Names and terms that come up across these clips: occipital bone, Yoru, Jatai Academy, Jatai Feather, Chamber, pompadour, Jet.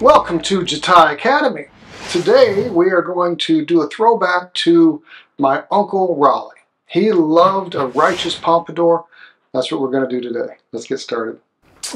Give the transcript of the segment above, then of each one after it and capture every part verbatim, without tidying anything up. Welcome to Jatai Academy. Today we are going to do a throwback to my Uncle Raleigh. He loved a righteous pompadour. That's what we're going to do today. Let's get started.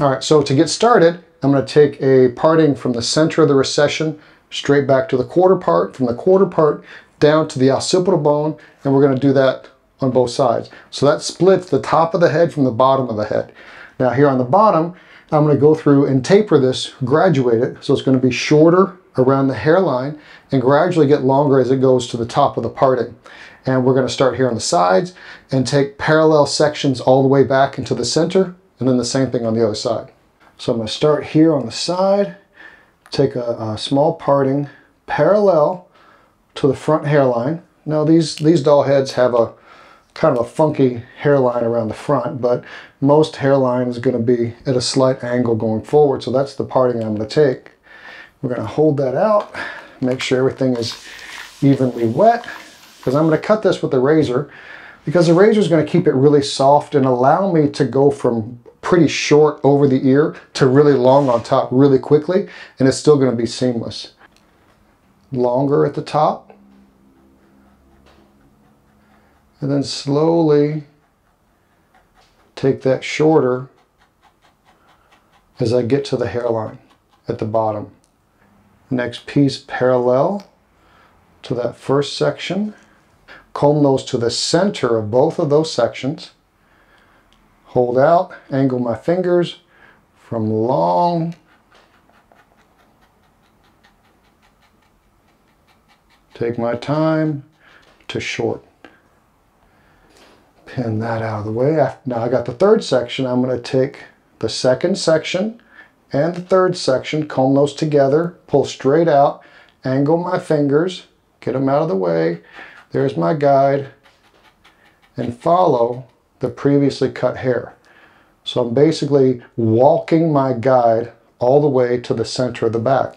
All right, so to get started, I'm going to take a parting from the center of the recession straight back to the quarter part, from the quarter part down to the occipital bone, and we're going to do that on both sides. So that splits the top of the head from the bottom of the head. Now here on the bottom, I'm going to go through and taper this, graduate it, so it's going to be shorter around the hairline and gradually get longer as it goes to the top of the parting. And we're going to start here on the sides and take parallel sections all the way back into the center, and then the same thing on the other side. So I'm going to start here on the side, take a, a small parting parallel to the front hairline. Now these, these doll heads have a kind of a funky hairline around the front, but most hairline is going to be at a slight angle going forward, so that's the parting I'm going to take. We're going to hold that out, make sure everything is evenly wet, because I'm going to cut this with a razor, because the razor is going to keep it really soft and allow me to go from pretty short over the ear to really long on top really quickly, and it's still going to be seamless. Longer at the top, and then slowly take that shorter as I get to the hairline at the bottom. Next piece parallel to that first section. Comb those to the center of both of those sections. Hold out, angle my fingers from long take my time to short. Pin that out of the way. Now I got the third section. I'm going to take the second section and the third section, comb those together, pull straight out, angle my fingers, get them out of the way. There's my guide, and follow the previously cut hair. So I'm basically walking my guide all the way to the center of the back.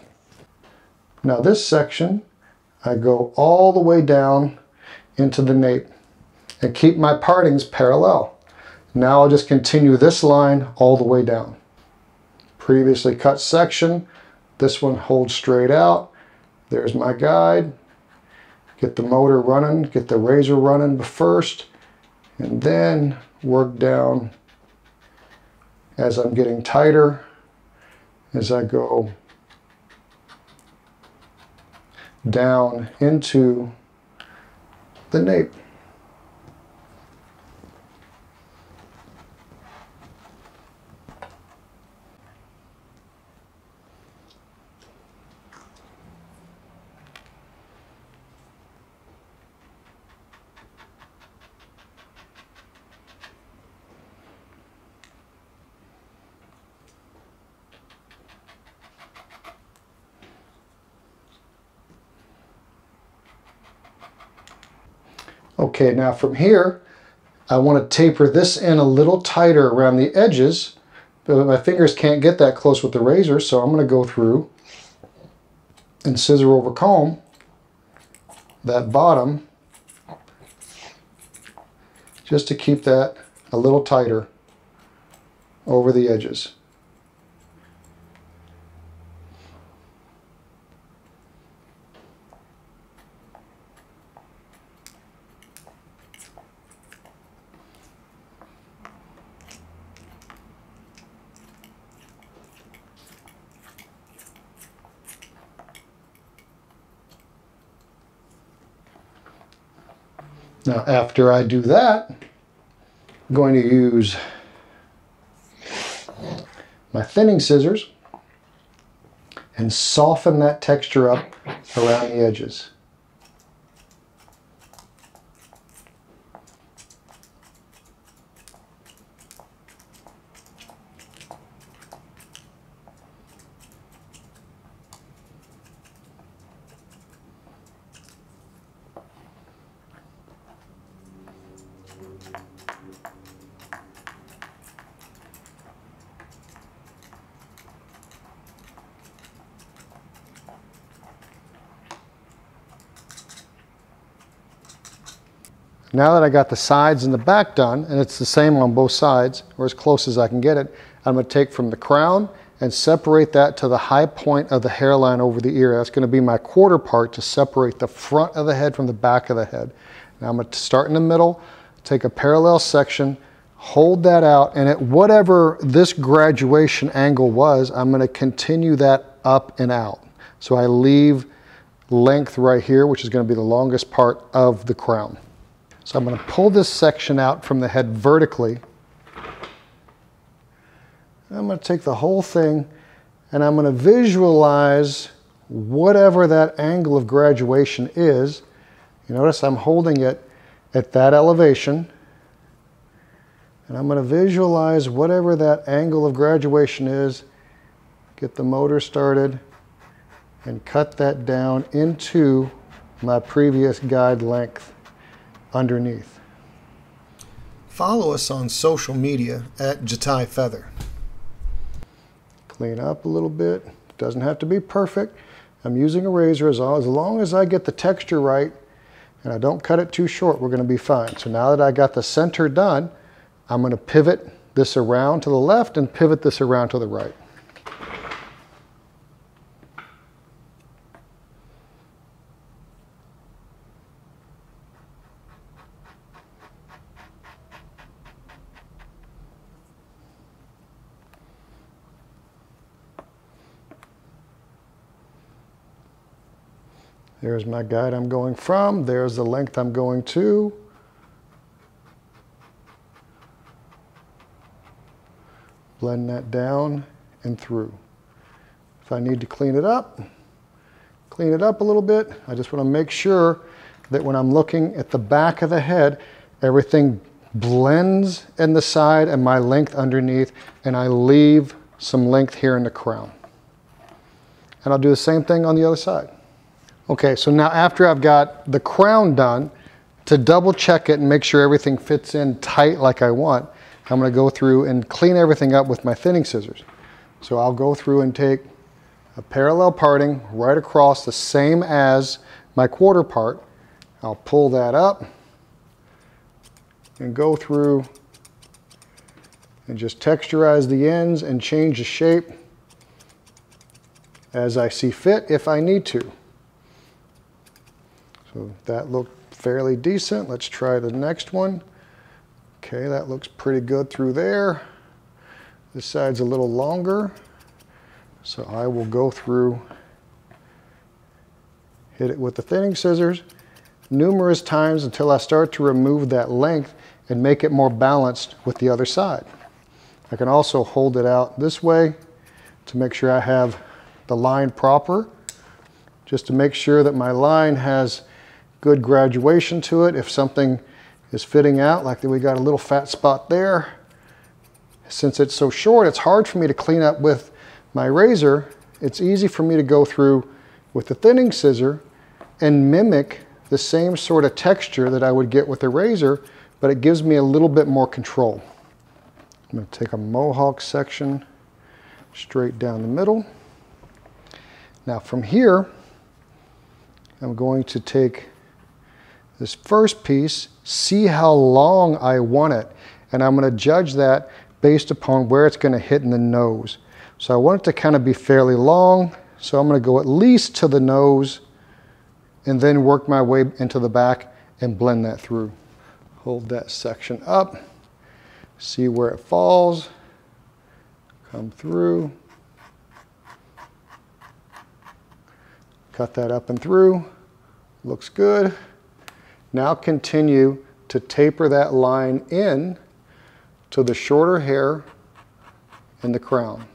Now this section, I go all the way down into the nape and keep my partings parallel. Now I'll just continue this line all the way down. Previously cut section, this one holds straight out. There's my guide. Get the motor running, get the razor running first, and then work down as I'm getting tighter as I go down into the nape. Okay, now from here, I want to taper this in a little tighter around the edges, but my fingers can't get that close with the razor, so I'm going to go through and scissor over comb that bottom just to keep that a little tighter over the edges. Now after I do that, I'm going to use my thinning scissors and soften that texture up around the edges. Now that I got the sides and the back done, and it's the same on both sides, or as close as I can get it, I'm going to take from the crown and separate that to the high point of the hairline over the ear. That's going to be my quarter part to separate the front of the head from the back of the head. Now I'm going to start in the middle, take a parallel section, hold that out, and at whatever this graduation angle was, I'm going to continue that up and out. So I leave length right here, which is going to be the longest part of the crown. So I'm going to pull this section out from the head vertically. I'm going to take the whole thing and I'm going to visualize whatever that angle of graduation is. You notice I'm holding it at that elevation, and I'm going to visualize whatever that angle of graduation is, get the motor started, and cut that down into my previous guide length underneath. Follow us on social media at Jatai Feather. Clean up a little bit. It doesn't have to be perfect. I'm using a razor. As long, as long as I get the texture right and I don't cut it too short, we're going to be fine. So now that I got the center done, I'm going to pivot this around to the left and pivot this around to the right. There's my guide I'm going from. There's the length I'm going to. Blend that down and through. If I need to clean it up, clean it up a little bit. I just want to make sure that when I'm looking at the back of the head, everything blends in the side and my length underneath, and I leave some length here in the crown. And I'll do the same thing on the other side. Okay, so now after I've got the crown done, to double check it and make sure everything fits in tight like I want, I'm going to go through and clean everything up with my thinning scissors. So I'll go through and take a parallel parting right across, the same as my quarter part. I'll pull that up and go through and just texturize the ends and change the shape as I see fit if I need to. So that looked fairly decent. Let's try the next one. Okay, that looks pretty good through there. This side's a little longer. So I will go through, hit it with the thinning scissors numerous times until I start to remove that length and make it more balanced with the other side. I can also hold it out this way to make sure I have the line proper, just to make sure that my line has good graduation to it. If something is fitting out, like that we got a little fat spot there, since it's so short, it's hard for me to clean up with my razor. It's easy for me to go through with the thinning scissor and mimic the same sort of texture that I would get with a razor, but it gives me a little bit more control. I'm gonna take a mohawk section straight down the middle. Now from here, I'm going to take this first piece, see how long I want it, and I'm going to judge that based upon where it's going to hit in the nose. So I want it to kind of be fairly long, so I'm going to go at least to the nose and then work my way into the back and blend that through. Hold that section up, see where it falls, come through, cut that up and through, looks good. Now continue to taper that line in to the shorter hair and the crown.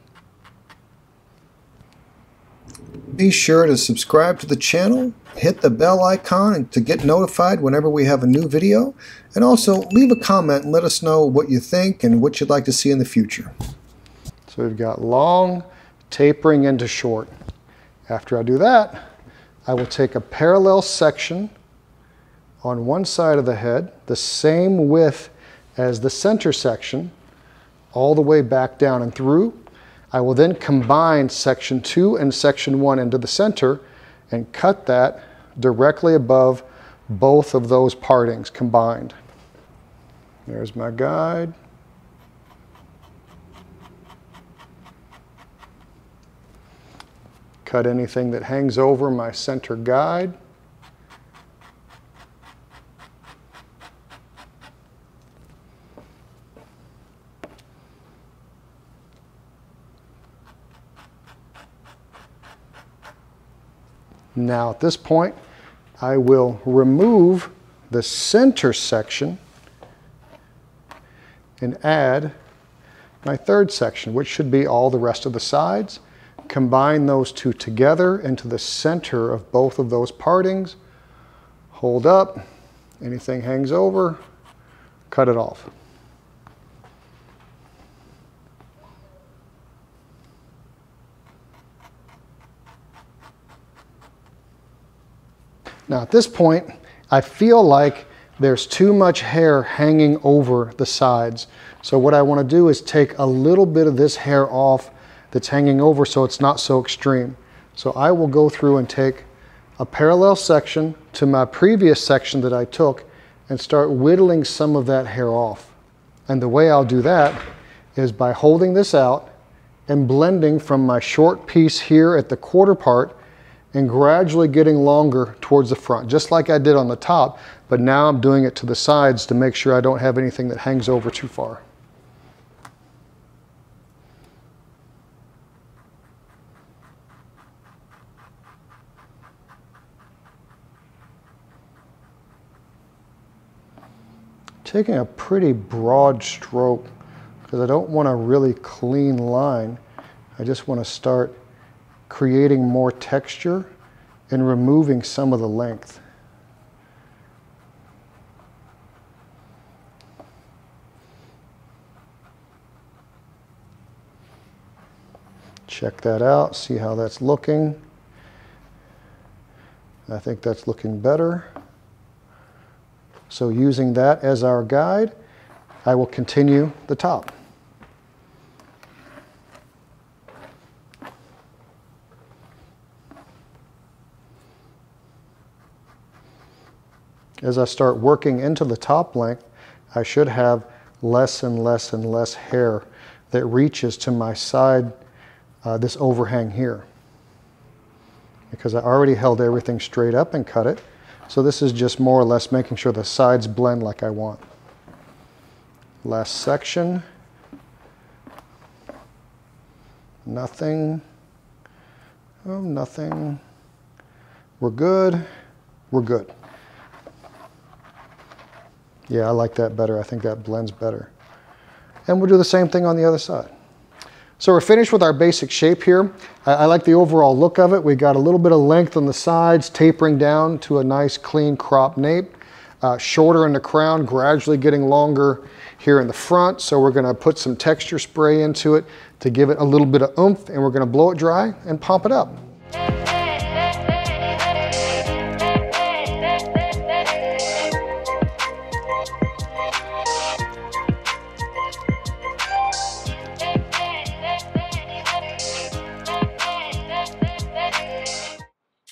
Be sure to subscribe to the channel, hit the bell icon to get notified whenever we have a new video, and also leave a comment and let us know what you think and what you'd like to see in the future. So we've got long tapering into short. After I do that, I will take a parallel section on one side of the head, the same width as the center section, all the way back down and through. I will then combine section two and section one into the center and cut that directly above both of those partings combined. There's my guide. cut anything that hangs over my center guide. Now at this point, I will remove the center section and add my third section, which should be all the rest of the sides. Combine those two together into the center of both of those partings. Hold up, anything hangs over, cut it off. Now at this point, I feel like there's too much hair hanging over the sides. So what I want to do is take a little bit of this hair off that's hanging over so it's not so extreme. So I will go through and take a parallel section to my previous section that I took and start whittling some of that hair off. And the way I'll do that is by holding this out and blending from my short piece here at the quarter part and gradually getting longer towards the front, just like I did on the top, but now I'm doing it to the sides to make sure I don't have anything that hangs over too far. Taking a pretty broad stroke, because I don't want a really clean line. I just want to start creating more texture and removing some of the length. Check that out, see how that's looking. I think that's looking better. So using that as our guide, I will continue the top. As I start working into the top length, I should have less and less and less hair that reaches to my side, uh, this overhang here. Because I already held everything straight up and cut it. So this is just more or less making sure the sides blend like I want. Last section. Nothing. Oh, nothing. We're good. We're good. Yeah, I like that better. I think that blends better. And we'll do the same thing on the other side. So we're finished with our basic shape here. I, I like the overall look of it. We got a little bit of length on the sides, tapering down to a nice clean crop nape. Uh, shorter in the crown, gradually getting longer here in the front. So we're gonna put some texture spray into it to give it a little bit of oomph, and we're gonna blow it dry and pump it up.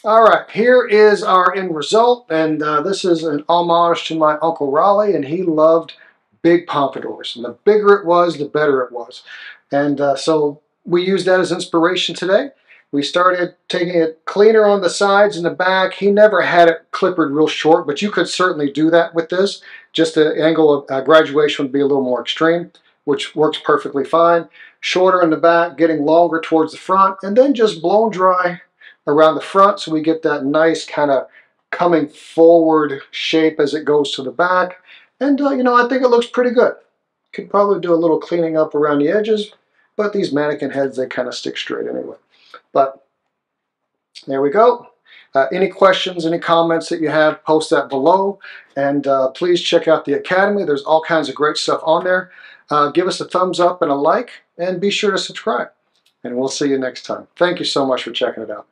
All right, here is our end result, and uh, this is an homage to my Uncle Raleigh, and he loved big pompadours, and the bigger it was, the better it was. And uh, so we used that as inspiration today. We started taking it cleaner on the sides and the back. He never had it clippered real short, but you could certainly do that with this. Just the angle of uh, graduation would be a little more extreme, which works perfectly fine. Shorter in the back, getting longer towards the front, and then just blown dry around the front, so we get that nice kind of coming forward shape as it goes to the back. And uh, you know, I think it looks pretty good. Could probably do a little cleaning up around the edges, but these mannequin heads, they kind of stick straight anyway. But there we go. Uh, any questions, any comments that you have, post that below. And uh, please check out the Academy. There's all kinds of great stuff on there. Uh, give us a thumbs up and a like, and be sure to subscribe. And we'll see you next time. Thank you so much for checking it out.